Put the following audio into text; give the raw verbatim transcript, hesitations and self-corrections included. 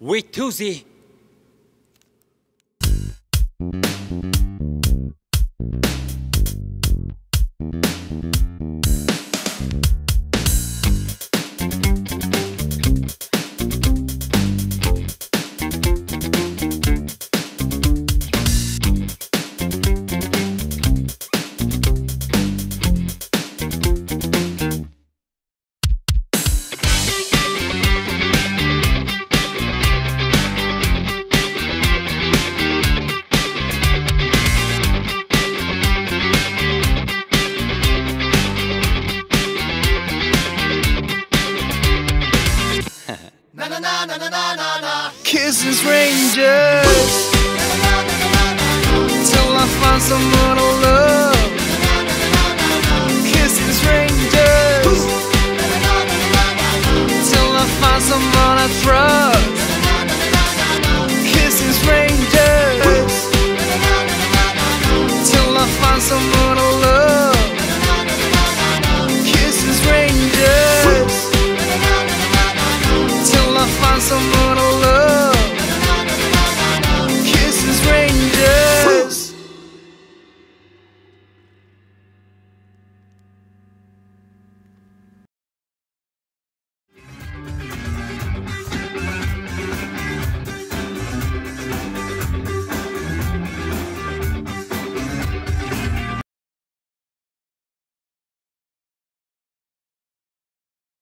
with TuZi. Kisses rangers, till I find someone to love. Kisses rangers, till I find someone I trust. Kisses rangers, till I find someone to love. Kisses rangers, till I find someone.